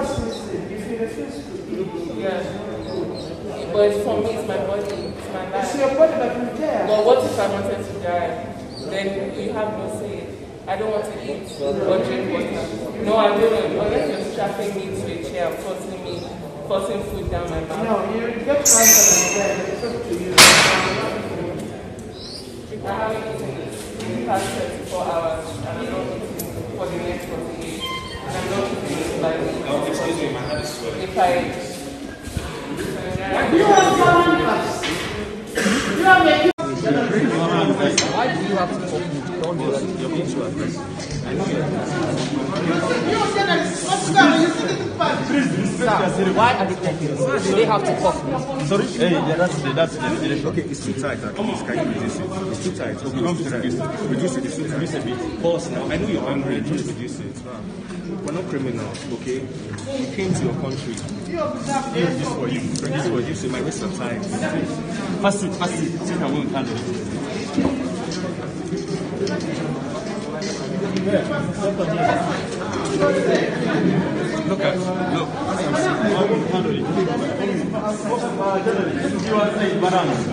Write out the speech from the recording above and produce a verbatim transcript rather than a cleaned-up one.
much is it? If you refuse to eat, yeah, no. But it's for me, it's my body, it's my life. It's your body that will die. But what if I wanted to die? Then you have no say. I don't want to eat or drink water. No, I don't. Unless you're strapping me to a chair, forcing me, forcing food down my mouth. No, you get cancer and die. It's up to you. I haven't eaten in the past twenty-four hours, and I'm not eating for the next forty-eight. And I'm not eating by the oh, excuse me, my hand is sweating. If I eat. You are someone else. You are making. Why do you have to talk to me? Don't do that. You're being too aggressive. I know you're aggressive. You said that it's possible and you said it's fast. Please respect yourself. Why are they talking? Do they have to talk me? Sorry? Hey, yeah, that's the that's the definition. Okay, it's too tight. Can you reduce it? It's too tight. Okay, don't reduce it. Reduce it. It's too tight. Reduce it a bit. Pause now. I know you're angry. Just reduce it. We're not criminals, okay? We came to your country. Here's this for you. This for you, so you might waste some time. Fast it, fast it. Take away with handle. Look at look. I won't handle it. You are saying bananas.